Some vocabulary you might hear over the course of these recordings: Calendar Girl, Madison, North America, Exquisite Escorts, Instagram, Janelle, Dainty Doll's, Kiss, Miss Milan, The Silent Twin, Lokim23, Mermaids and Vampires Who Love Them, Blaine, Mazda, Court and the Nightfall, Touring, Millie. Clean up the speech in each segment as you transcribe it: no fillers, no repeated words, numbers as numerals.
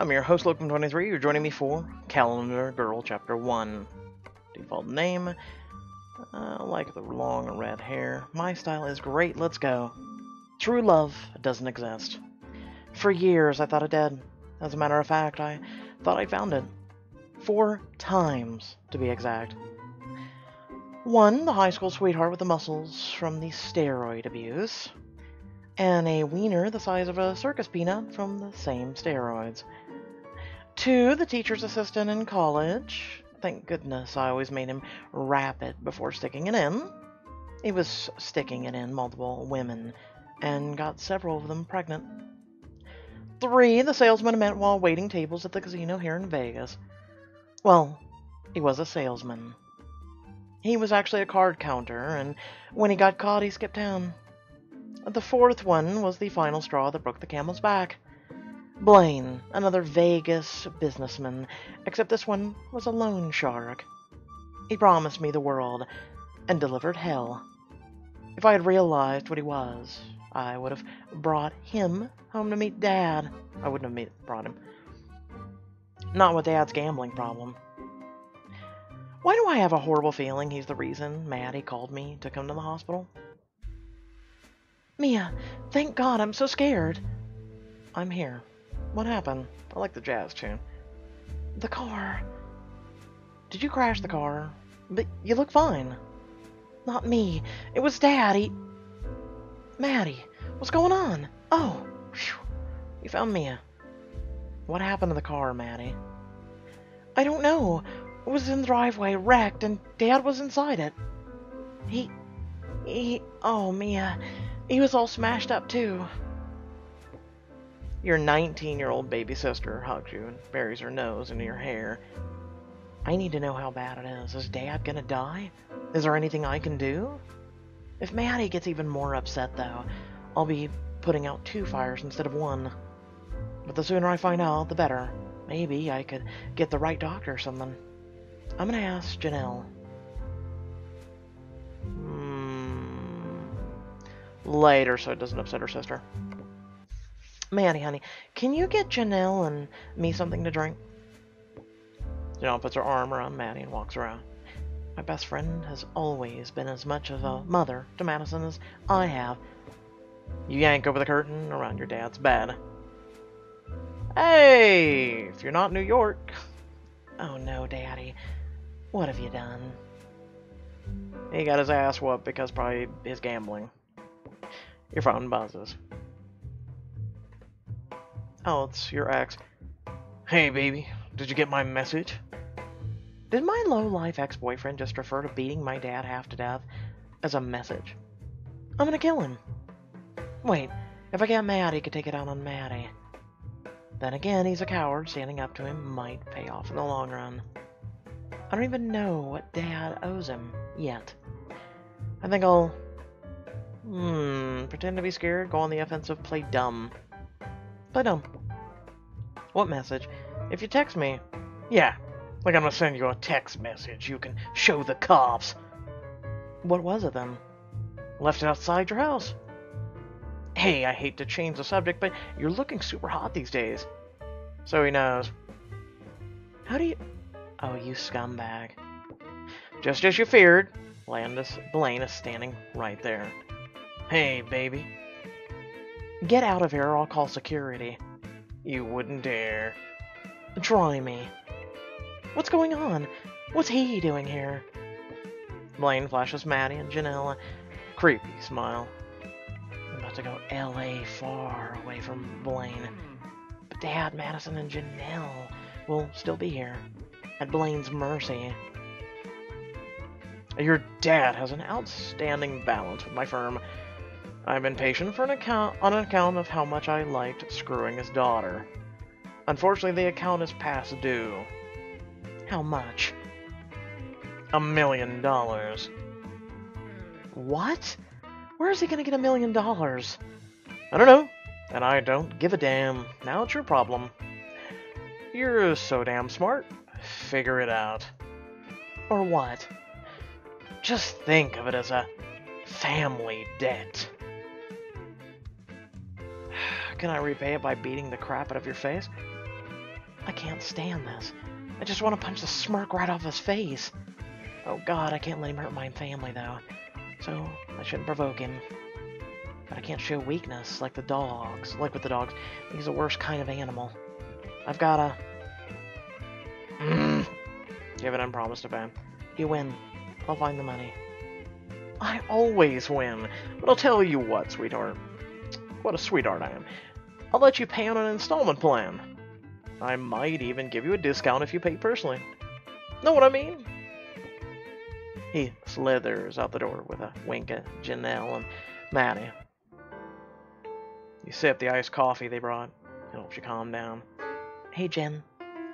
I'm your host, Lokim23. You're joining me for Calendar Girl Chapter 1. Default name. I like the long red hair. My style is great. Let's go. True love doesn't exist. For years, I thought it did. As a matter of fact, I thought I found it. 4 times, to be exact. 1, the high school sweetheart with the muscles from the steroid abuse. And a wiener the size of a circus peanut from the same steroids. 2, the teacher's assistant in college. Thank goodness I always made him wrap it before sticking it in. He was sticking it in multiple women and got several of them pregnant. 3, the salesman I met while waiting tables at the casino here in Vegas. Well, he was a salesman. He was actually a card counter, and when he got caught, he skipped town. The 4th one was the final straw that broke the camel's back. Blaine, another Vegas businessman, except this one was a loan shark. He promised me the world and delivered hell. If I had realized what he was, I would have brought him home to meet Dad. I wouldn't have brought him. Not with Dad's gambling problem. Why do I have a horrible feeling he's the reason Maddie called me to come to the hospital? Mia, thank God, I'm so scared. I'm here. What happened? I like the jazz tune. The car. Did you crash the car? But you look fine. Not me. It was Daddy. Maddie, what's going on? Oh, phew. You found Mia. What happened to the car, Maddie? I don't know. It was in the driveway, wrecked, and Dad was inside it. Oh, Mia. He was all smashed up, too. Your 19-year-old baby sister hugs you and buries her nose into your hair. I need to know how bad it is. Is Dad gonna die? Is there anything I can do? If Maddie gets even more upset, though, I'll be putting out 2 fires instead of 1. But the sooner I find out, the better. Maybe I could get the right doctor or something. I'm gonna ask Janelle. Later, so it doesn't upset her sister. Maddie, honey, can you get Janelle and me something to drink? Janelle puts her arm around Maddie and walks around. My best friend has always been as much of a mother to Madison as I have. You yank over the curtain around your dad's bed. Hey, if you're not New York. Oh no, Daddy. What have you done? He got his ass whooped because probably his gambling. Your phone buzzes. Oh, it's your ex. Hey, baby. Did you get my message? Did my low-life ex-boyfriend just refer to beating my dad half to death as a message? I'm gonna kill him. Wait, if I get mad, he could take it out on Maddie. Then again, he's a coward. Standing up to him might pay off in the long run. I don't even know what Dad owes him yet. I think I'll... pretend to be scared, go on the offensive, play dumb. Play dumb. What message? If you text me. Yeah, like I'm gonna send you a text message you can show the cops. What was it then? Left it outside your house. Hey, I hate to change the subject, but you're looking super hot these days. So he knows. How do you... Oh, you scumbag. Just as you feared, Blaine is standing right there. Hey, baby. Get out of here or I'll call security. You wouldn't dare. Try me. What's going on? What's he doing here? Blaine flashes Maddie and Janelle a creepy smile. I'm about to go L.A. far away from Blaine. But Dad, Madison, and Janelle will still be here. At Blaine's mercy. Your dad has an outstanding balance with my firm. I've been patient on account of how much I liked screwing his daughter. Unfortunately, the account is past due. How much? $1 million. What? Where is he gonna get $1 million? I don't know, and I don't give a damn. Now it's your problem. You're so damn smart. Figure it out. Or what? Just think of it as a family debt. Can I repay it by beating the crap out of your face? I can't stand this. I just want to punch the smirk right off his face. Oh god, I can't let him hurt my family though. So, I shouldn't provoke him. But I can't show weakness like the dogs. Like with the dogs. He's the worst kind of animal. I've gotta... You have an unpromised event. You win. I'll find the money. I always win. But I'll tell you what, sweetheart. What a sweetheart I am. I'll let you pay on an installment plan. I might even give you a discount if you pay personally. Know what I mean? He slithers out the door with a wink at Janelle and Maddie. You sip the iced coffee they brought. It helps you calm down. Hey, Jen.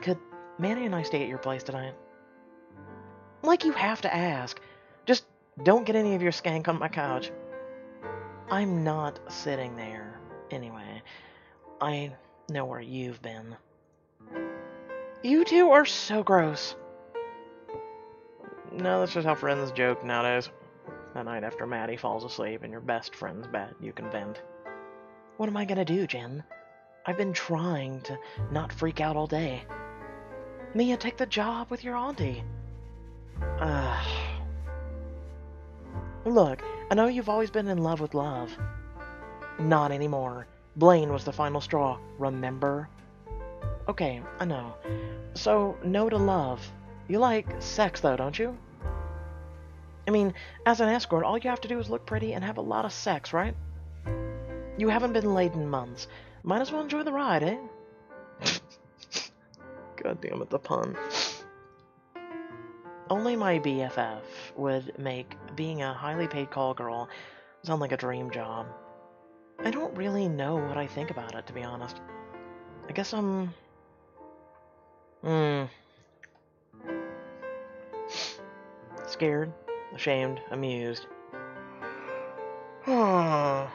Could Maddie and I stay at your place tonight? Like you have to ask. Just don't get any of your skank on my couch. I'm not sitting there. Anyway, I know where you've been. You two are so gross. No, that's just how friends joke nowadays. The night after Maddie falls asleep in your best friend's bed, you can vent. What am I gonna do, Jen? I've been trying to not freak out all day. Mia, take the job with your auntie. Look, I know you've always been in love with love. Not anymore. Blaine was the final straw, remember? Okay, I know. So, no to love. You like sex, though, don't you? I mean, as an escort, all you have to do is look pretty and have a lot of sex, right? You haven't been laid in months. Might as well enjoy the ride, eh? God damn it, the pun. Only my BFF would make being a highly paid call girl sound like a dream job. I don't really know what I think about it, to be honest. I guess I'm... scared, ashamed, amused. I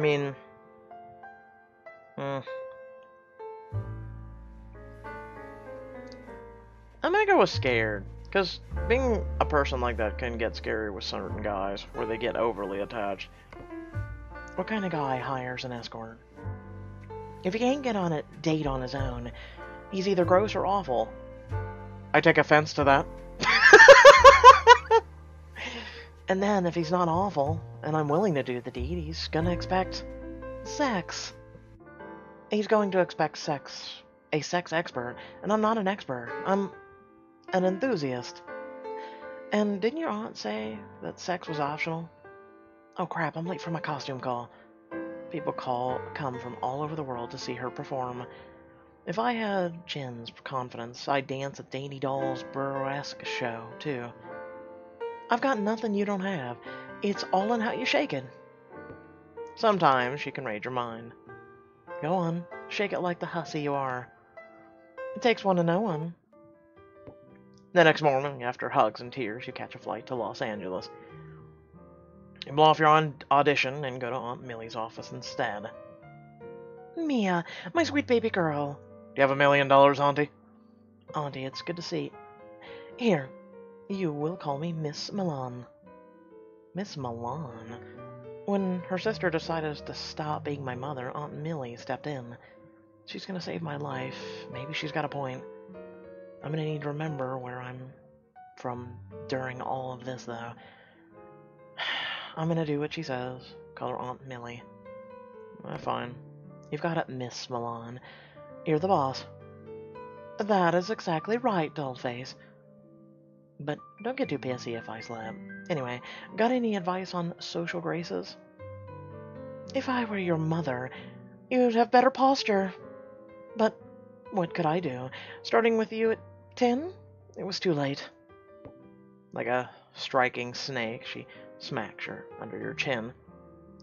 mean... I'm gonna go with scared. Because being a person like that can get scary with certain guys, where they get overly attached. What kind of guy hires an escort? If he can't get on a date on his own, he's either gross or awful. I take offense to that. And then, if he's not awful, and I'm willing to do the deed, he's gonna expect sex. He's going to expect sex. A sex expert. And I'm not an expert. I'm an enthusiast. And didn't your aunt say that sex was optional? Oh crap, I'm late for my costume call. People come from all over the world to see her perform. If I had Jen's confidence, I'd dance at Dainty Doll's burlesque show, too. I've got nothing you don't have. It's all in how you shake it. Sometimes she can raid your mind. Go on, shake it like the hussy you are. It takes one to know one. The next morning, after hugs and tears, you catch a flight to Los Angeles. You blow off your audition and go to Aunt Millie's office instead. Mia, my sweet baby girl. Do you have $1 million, Auntie? Auntie, it's good to see. Here, you will call me Miss Milan. Miss Milan? When her sister decided to stop being my mother, Aunt Millie stepped in. She's gonna save my life. Maybe she's got a point. I'm gonna need to remember where I'm from during all of this, though. I'm gonna do what she says. Call her Aunt Millie. Fine. You've got it, Miss Milan. You're the boss. That is exactly right, Dollface. But don't get too pissy if I slap. Anyway, got any advice on social graces? If I were your mother, you'd have better posture. But... what could I do? Starting with you at 10? It was too late. Like a striking snake, she smacks her under your chin.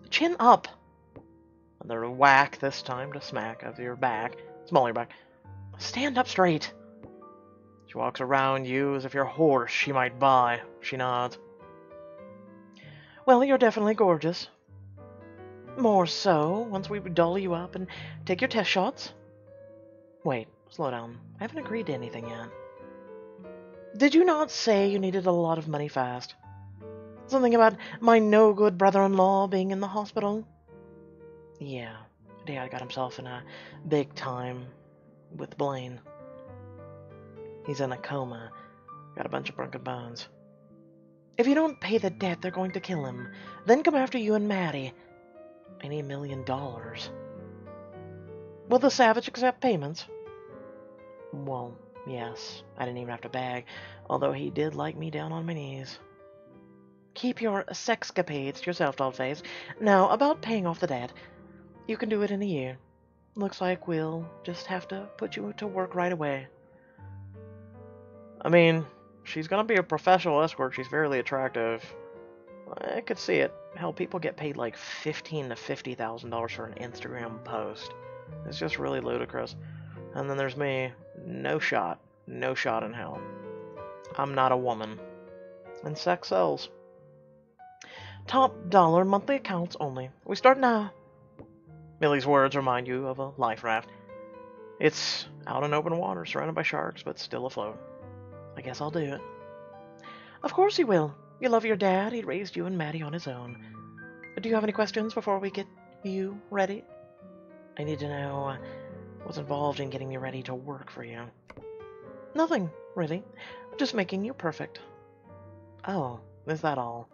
Chin up! Another whack this time to smack of your back. Smaller back. Stand up straight! She walks around you as if you're a horse she might buy. She nods. Well, you're definitely gorgeous. More so, once we doll you up and take your test shots. Wait, slow down. I haven't agreed to anything yet. Did you not say you needed a lot of money fast? Something about my no-good brother-in-law being in the hospital? Yeah, Dad got himself in a big time with Blaine. He's in a coma. Got a bunch of broken bones. If you don't pay the debt, they're going to kill him. Then come after you and Maddie. I need $1 million. Will the Savage accept payments? Well, yes. I didn't even have to beg, although he did like me down on my knees. Keep your sexcapades to yourself, dollface. Now, about paying off the debt, you can do it in a year. Looks like we'll just have to put you to work right away. I mean, she's gonna be a professional escort. She's fairly attractive. I could see it. Hell, people get paid like $15,000 to $50,000 for an Instagram post. It's just really ludicrous. And then there's me. No shot. No shot in hell. I'm not a woman. And sex sells. Top dollar, monthly accounts only. We start now. Millie's words remind you of a life raft. It's out in open water, surrounded by sharks, but still afloat. I guess I'll do it. Of course you will. You love your dad. He raised you and Maddie on his own. Do you have any questions before we get you ready? I need to know what's involved in getting me ready to work for you. Nothing, really. Just making you perfect. Oh, is that all?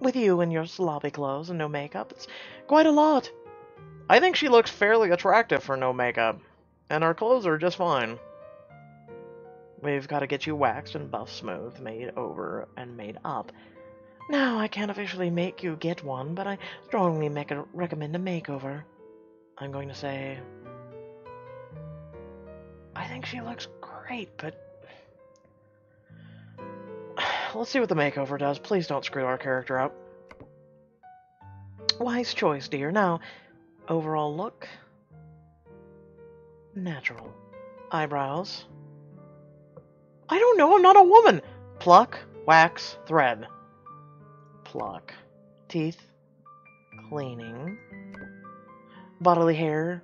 With you in your sloppy clothes and no makeup, it's quite a lot. I think she looks fairly attractive for no makeup, and her clothes are just fine. We've got to get you waxed and buffed smooth, made over, and made up. Now, I can't officially make you get one, but I strongly recommend a makeover. I'm going to say... I think she looks great, but... Let's see what the makeover does. Please don't screw our character up. Wise choice, dear. Now, overall look... Natural. Eyebrows... I don't know, I'm not a woman! Pluck, wax, thread. Pluck. Teeth. Cleaning. Bodily hair.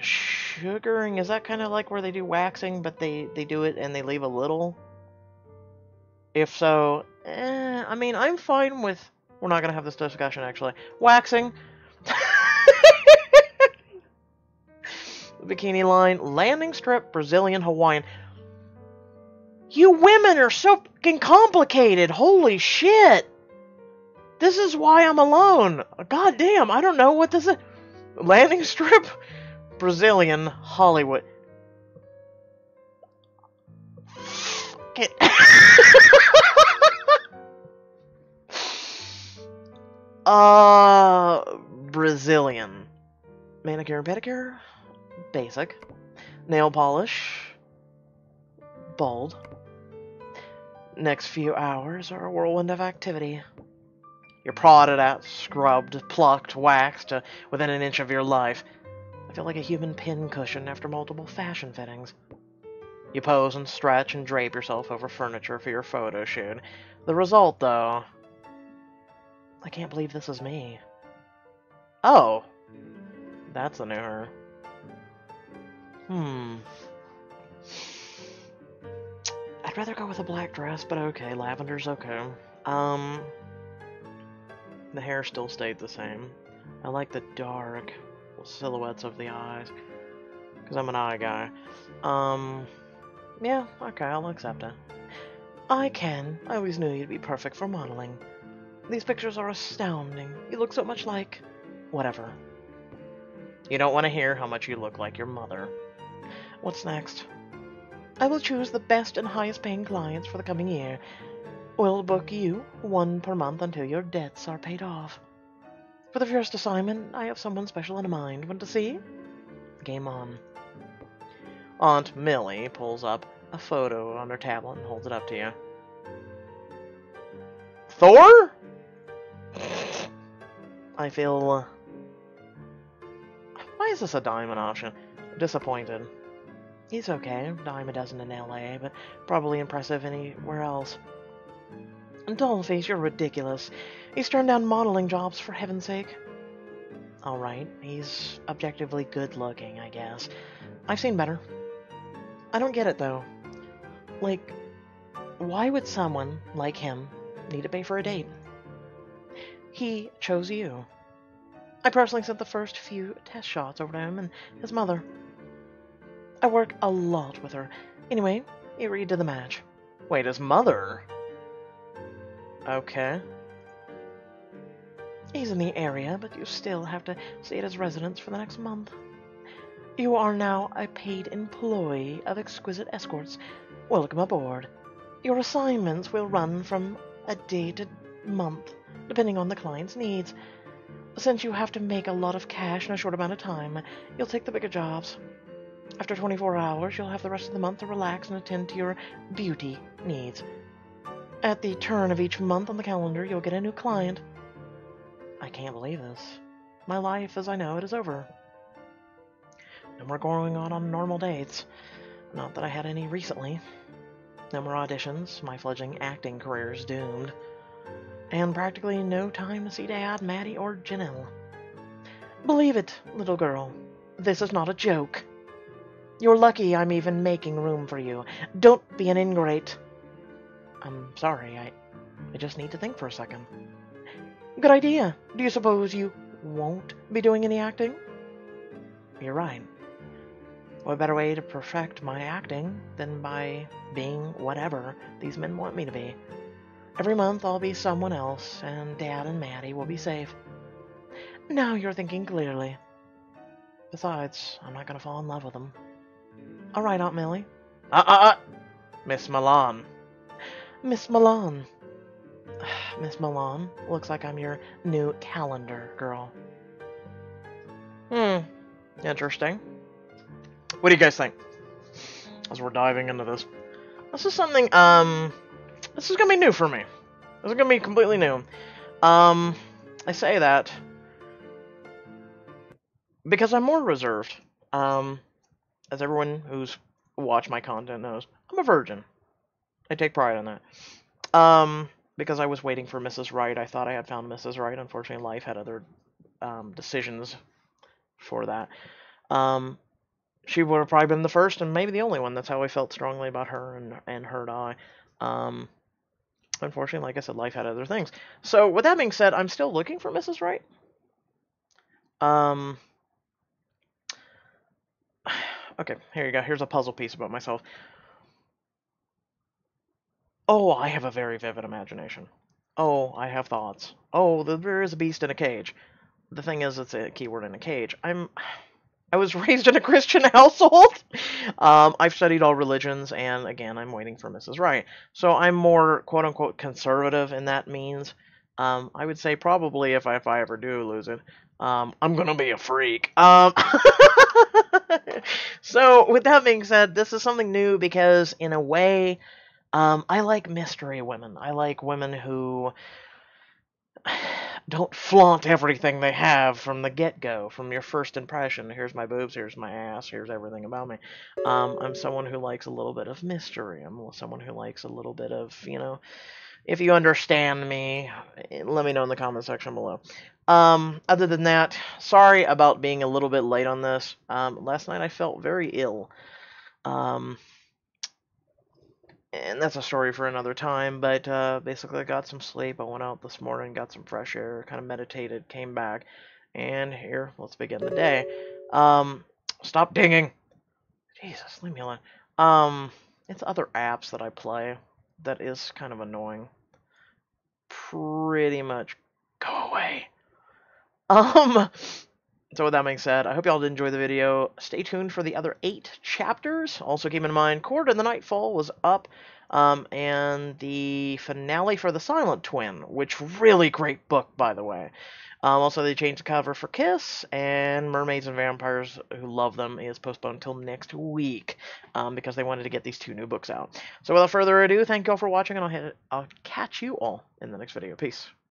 Sugaring. Is that kind of like where they do waxing, but they do it and they leave a little? If so, I mean, I'm fine with... We're not going to have this discussion, actually. Waxing. Bikini line, landing strip, Brazilian, Hawaiian. You women are so fucking complicated. Holy shit. This is why I'm alone. God damn, I don't know what this is. Landing strip, Brazilian, Hollywood. Fuck it. Brazilian. Manicure and pedicure. Basic. Nail polish. Bald. Next few hours are a whirlwind of activity. You're prodded at, scrubbed, plucked, waxed, within an inch of your life. I feel like a human pincushion after multiple fashion fittings. You pose and stretch and drape yourself over furniture for your photo shoot. The result, though... I can't believe this is me. Oh! That's a new her. I'd rather go with a black dress, but okay, lavender's okay. The hair still stayed the same. I like the dark silhouettes of the eyes, because I'm an eye guy. Yeah, okay, I'll accept it. I always knew you'd be perfect for modeling. These pictures are astounding. You look so much like... whatever. You don't want to hear how much you look like your mother. What's next? I will choose the best and highest paying clients for the coming year. We'll book you one per month until your debts are paid off. For the first assignment, I have someone special in mind. Want to see? Game on. Aunt Millie pulls up a photo on her tablet and holds it up to you. Thor? I feel... Why is this a diamond option? Disappointed. He's okay. Dime a dozen in LA, but probably impressive anywhere else. Dollface, you're ridiculous. He's turned down modeling jobs, for heaven's sake. Alright, he's objectively good-looking, I guess. I've seen better. I don't get it, though. Like, why would someone like him need to pay for a date? He chose you. I personally sent the first few test shots over to him and his mother. I work a lot with her. Anyway, you redid the match. Wait, his mother? Okay. He's in the area, but you still have to stay at his residence for the next month. You are now a paid employee of Exquisite Escorts. Welcome aboard. Your assignments will run from a day to month, depending on the client's needs. Since you have to make a lot of cash in a short amount of time, you'll take the bigger jobs. After 24 hours, you'll have the rest of the month to relax and attend to your beauty needs. At the turn of each month on the calendar, you'll get a new client. I can't believe this. My life as I know it is over. No more going on normal dates. Not that I had any recently. No more auditions. My fledgling acting career is doomed. And practically no time to see Dad, Maddie, or Janelle. Believe it, little girl. This is not a joke. You're lucky I'm even making room for you. Don't be an ingrate. I'm sorry, I just need to think for a second. Good idea. Do you suppose you won't be doing any acting? You're right. What better way to perfect my acting than by being whatever these men want me to be? Every month I'll be someone else, and Dad and Maddie will be safe. Now you're thinking clearly. Besides, I'm not going to fall in love with them. All right, Aunt Millie. Miss Milan. Miss Milan. Miss Milan, looks like I'm your new calendar girl. Interesting. What do you guys think? As we're diving into this. This is something, this is going to be new for me. This is going to be completely new. I say that because I'm more reserved. As everyone who's watched my content knows, I'm a virgin. I take pride in that. Because I was waiting for Mrs. Wright, I thought I had found Mrs. Wright. Unfortunately, life had other decisions for that. She would have probably been the first and maybe the only one. That's how I felt strongly about her and her die. Unfortunately, like I said, life had other things. So, with that being said, I'm still looking for Mrs. Wright. Okay, here you go. Here's a puzzle piece about myself. Oh, I have a very vivid imagination. Oh, I have thoughts. Oh, there is a beast in a cage. The thing is, it's a keyword in a cage. I was raised in a Christian household. I've studied all religions, and again, I'm waiting for Mrs. Wright. So I'm more, quote-unquote, conservative in that means. I would say probably if I ever do lose it, I'm going to be a freak. So with that being said, this is something new because, in a way, I like mystery women. I like women who don't flaunt everything they have from the get-go, from your first impression. Here's my boobs, here's my ass, here's everything about me. I'm someone who likes a little bit of mystery. I'm someone who likes a little bit of, you know, if you understand me, let me know in the comment section below. Other than that, sorry about being a little bit late on this. Last night I felt very ill. And that's a story for another time, but basically I got some sleep. I went out this morning, got some fresh air, kind of meditated, came back, and here, let's begin the day. Stop dinging! Jesus, leave me alone. It's other apps that I play that is kind of annoying. Pretty much go away. So with that being said, I hope y'all did enjoy the video. Stay tuned for the other 8 chapters. Also keep in mind, Court and the Nightfall was up, and the finale for The Silent Twin, which really great book, by the way. Also, they changed the cover for Kiss, and Mermaids and Vampires Who Love Them is postponed until next week, because they wanted to get these 2 new books out. So without further ado, thank y'all for watching, and I'll catch you all in the next video. Peace.